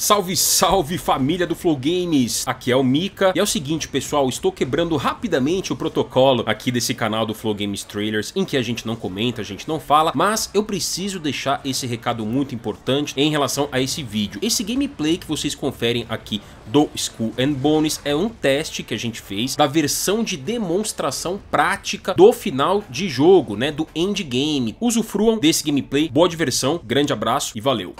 Salve, salve família do Flow Games, aqui é o Mika. E é o seguinte pessoal, estou quebrando rapidamente o protocolo aqui desse canal do Flow Games Trailers, em que a gente não comenta, a gente não fala, mas eu preciso deixar esse recado muito importante em relação a esse vídeo. Esse gameplay que vocês conferem aqui do Skull and Bones é um teste que a gente fez da versão de demonstração prática do final de jogo, né, do endgame. Usufruam desse gameplay, boa diversão, grande abraço e valeu!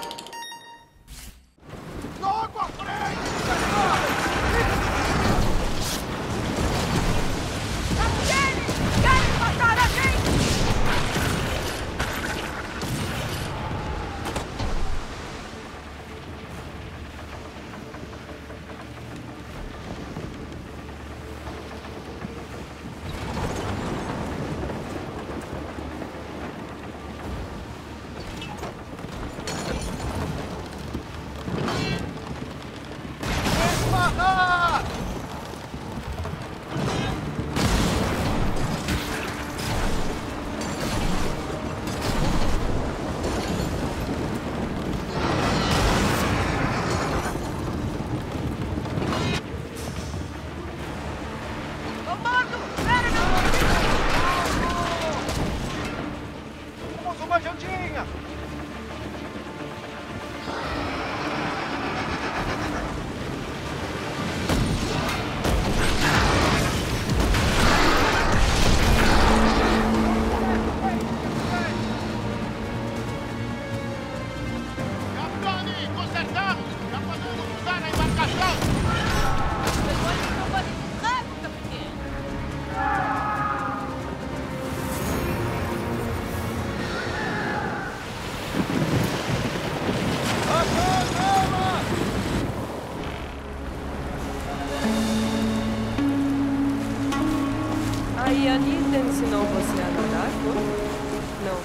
E a Anitta ensinou você a nadar, foi? Não.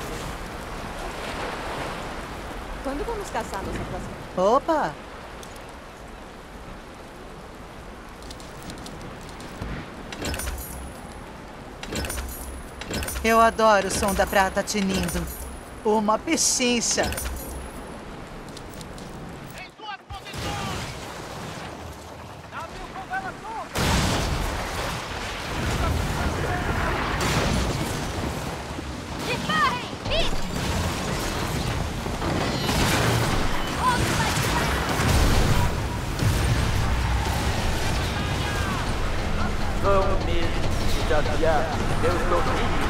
Quando vamos caçar nossa próxima? Opa! Eu adoro o som da prata tinindo. Uma pechincha! Eu estou rindo.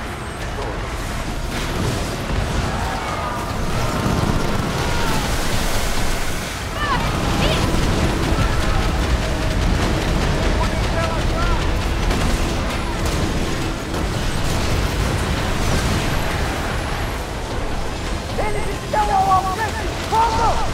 Eles estão ao alcance de fogo!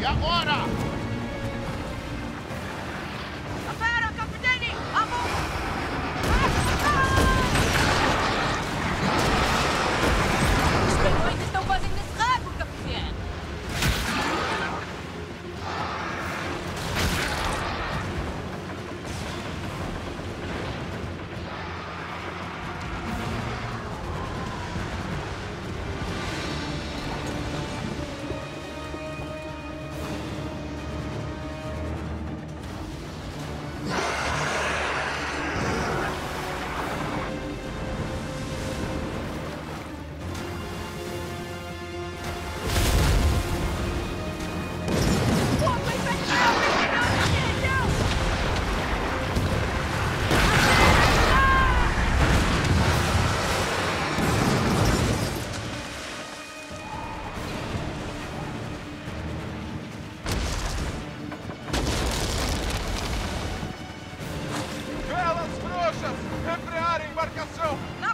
vai, agora! Emprear a embarcação!